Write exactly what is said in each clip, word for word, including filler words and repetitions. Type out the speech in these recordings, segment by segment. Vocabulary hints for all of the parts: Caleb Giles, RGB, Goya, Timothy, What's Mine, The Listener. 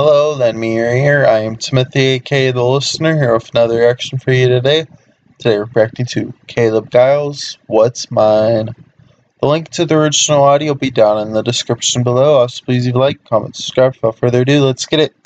Hello, that me here. I am Timothy, aka The Listener, here with another reaction for you today. Today we're reacting to Caleb Giles, What's Mine? The link to the original audio will be down in the description below. Also, please leave a like, comment, subscribe. Without further ado, let's get it.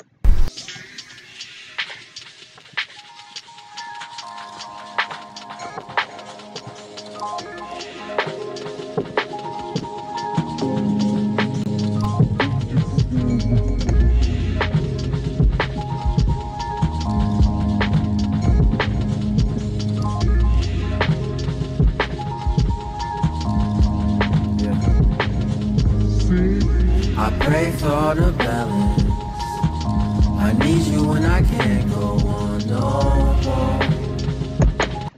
I pray for the balance. I need you when I can't go on no more.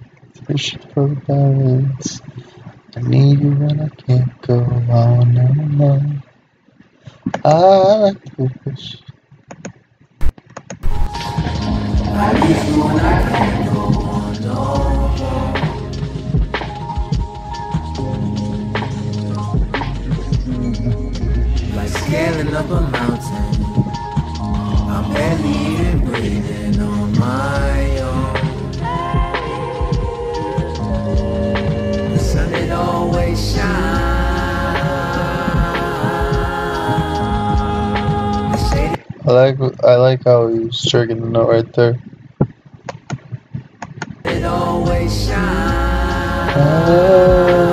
Fish for balance. I need you when I can't go on no more. I like to fish. I need you when I can't go on no more. Scaling up a mountain, I'm barely even breathing on my own. The sun, it always shines. I like, I like how he's jerking the note right there. It always shines. Oh.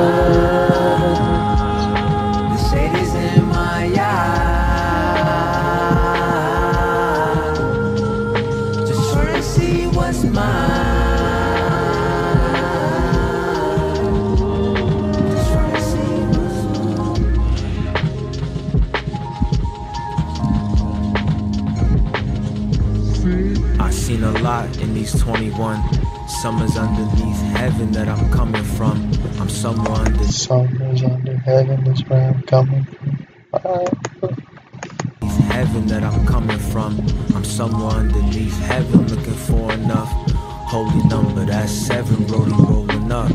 I've seen a lot in these twenty-one summers underneath heaven that I'm coming from. I'm someone that summers under heaven is where I'm coming from. Underneath heaven that I'm coming from. I'm someone underneath heaven looking for enough. Holy number, that's seven, rolling, rolling up.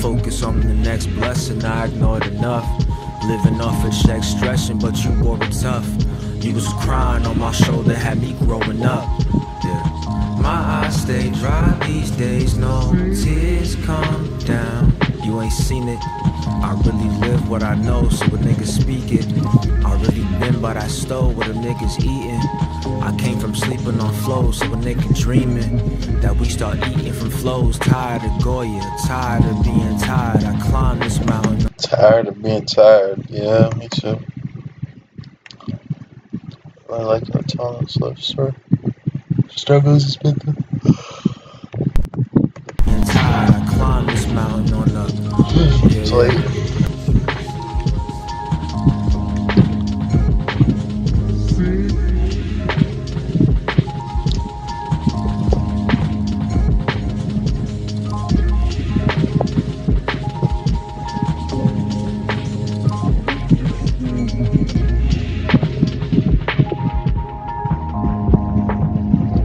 Focus on the next blessing, I ignored enough. Living off a check, stressing, but you wore it tough. You was crying on my shoulder, had me growing up. My eyes stay dry these days, no tears come down. You ain't seen it, I really live what I know, so when niggas speak it. I really been, but I stole what a niggas eatin'. I came from sleeping on flows, so a nigga dreamin' that we start eating from flows. Tired of Goya, tired of being tired, I climbed this mountain. Tired of being tired, yeah, me too. I like that tone, that's life story. Struggles is better. I climb this mountain on up. It's late.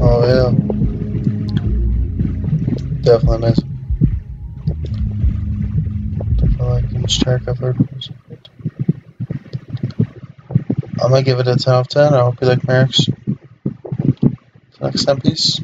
Oh yeah, definitely nice. Definitely like each track I've heard. I'm gonna give it a ten out of ten. I hope you like my reaction. Till next time, peace.